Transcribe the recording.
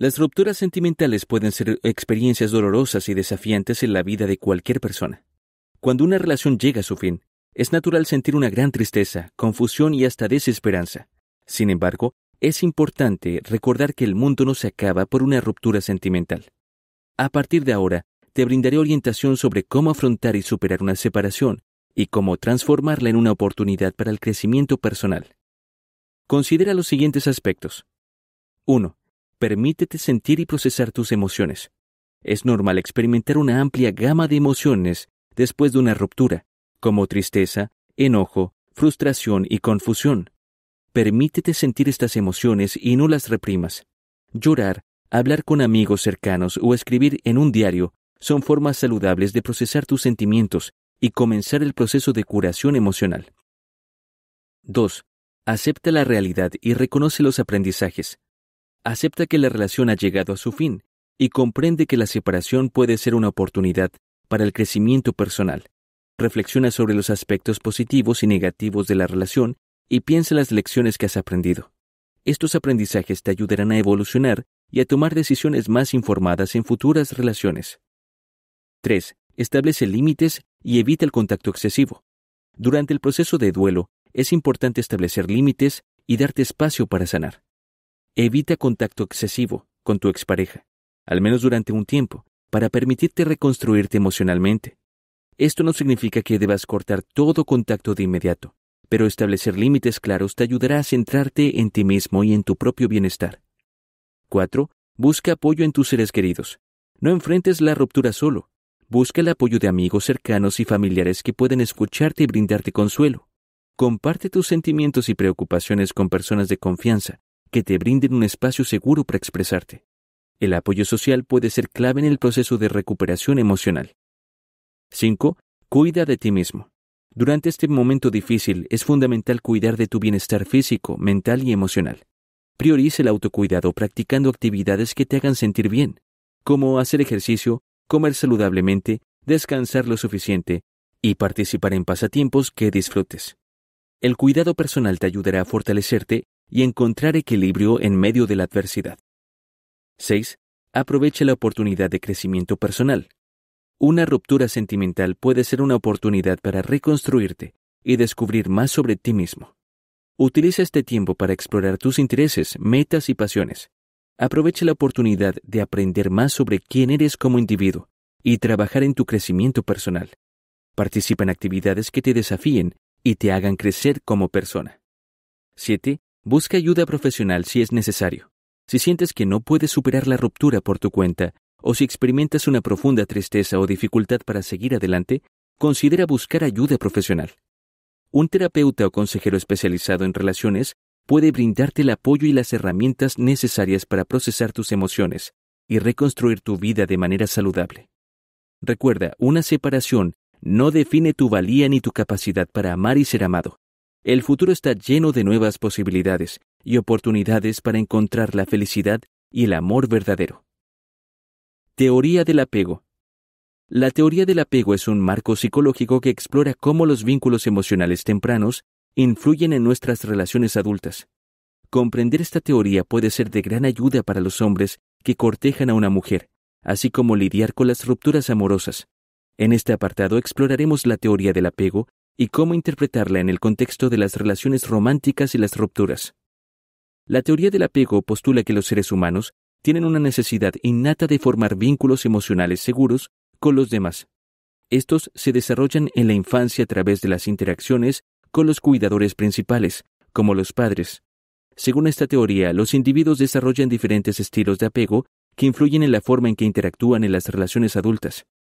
Las rupturas sentimentales pueden ser experiencias dolorosas y desafiantes en la vida de cualquier persona. Cuando una relación llega a su fin, es natural sentir una gran tristeza, confusión y hasta desesperanza. Sin embargo, es importante recordar que el mundo no se acaba por una ruptura sentimental. A partir de ahora, te brindaré orientación sobre cómo afrontar y superar una separación y cómo transformarla en una oportunidad para el crecimiento personal. Considera los siguientes aspectos. 1. Permítete sentir y procesar tus emociones. Es normal experimentar una amplia gama de emociones después de una ruptura, como tristeza, enojo, frustración y confusión. Permítete sentir estas emociones y no las reprimas. Llorar, hablar con amigos cercanos o escribir en un diario son formas saludables de procesar tus sentimientos y comenzar el proceso de curación emocional. 2. Acepta la realidad y reconoce los aprendizajes. Acepta que la relación ha llegado a su fin y comprende que la separación puede ser una oportunidad para el crecimiento personal. Reflexiona sobre los aspectos positivos y negativos de la relación y piensa en las lecciones que has aprendido. Estos aprendizajes te ayudarán a evolucionar y a tomar decisiones más informadas en futuras relaciones. 3. Establece límites y evita el contacto excesivo. Durante el proceso de duelo, es importante establecer límites y darte espacio para sanar. Evita contacto excesivo con tu expareja, al menos durante un tiempo, para permitirte reconstruirte emocionalmente. Esto no significa que debas cortar todo contacto de inmediato, pero establecer límites claros te ayudará a centrarte en ti mismo y en tu propio bienestar. 4. Busca apoyo en tus seres queridos. No enfrentes la ruptura solo. Busca el apoyo de amigos cercanos y familiares que pueden escucharte y brindarte consuelo. Comparte tus sentimientos y preocupaciones con personas de confianza que te brinden un espacio seguro para expresarte. El apoyo social puede ser clave en el proceso de recuperación emocional. 5. Cuida de ti mismo. Durante este momento difícil es fundamental cuidar de tu bienestar físico, mental y emocional. Prioriza el autocuidado practicando actividades que te hagan sentir bien, como hacer ejercicio, comer saludablemente, descansar lo suficiente y participar en pasatiempos que disfrutes. El cuidado personal te ayudará a fortalecerte y encontrar equilibrio en medio de la adversidad. 6. Aprovecha la oportunidad de crecimiento personal. Una ruptura sentimental puede ser una oportunidad para reconstruirte y descubrir más sobre ti mismo. Utiliza este tiempo para explorar tus intereses, metas y pasiones. Aprovecha la oportunidad de aprender más sobre quién eres como individuo y trabajar en tu crecimiento personal. Participa en actividades que te desafíen y te hagan crecer como persona. 7. Busca ayuda profesional si es necesario. Si sientes que no puedes superar la ruptura por tu cuenta o si experimentas una profunda tristeza o dificultad para seguir adelante, considera buscar ayuda profesional. Un terapeuta o consejero especializado en relaciones puede brindarte el apoyo y las herramientas necesarias para procesar tus emociones y reconstruir tu vida de manera saludable. Recuerda, una separación no define tu valía ni tu capacidad para amar y ser amado. El futuro está lleno de nuevas posibilidades y oportunidades para encontrar la felicidad y el amor verdadero. Teoría del apego. La teoría del apego es un marco psicológico que explora cómo los vínculos emocionales tempranos influyen en nuestras relaciones adultas. Comprender esta teoría puede ser de gran ayuda para los hombres que cortejan a una mujer, así como lidiar con las rupturas amorosas. En este apartado exploraremos la teoría del apego y cómo interpretarla en el contexto de las relaciones románticas y las rupturas. La teoría del apego postula que los seres humanos tienen una necesidad innata de formar vínculos emocionales seguros con los demás. Estos se desarrollan en la infancia a través de las interacciones con los cuidadores principales, como los padres. Según esta teoría, los individuos desarrollan diferentes estilos de apego que influyen en la forma en que interactúan en las relaciones adultas.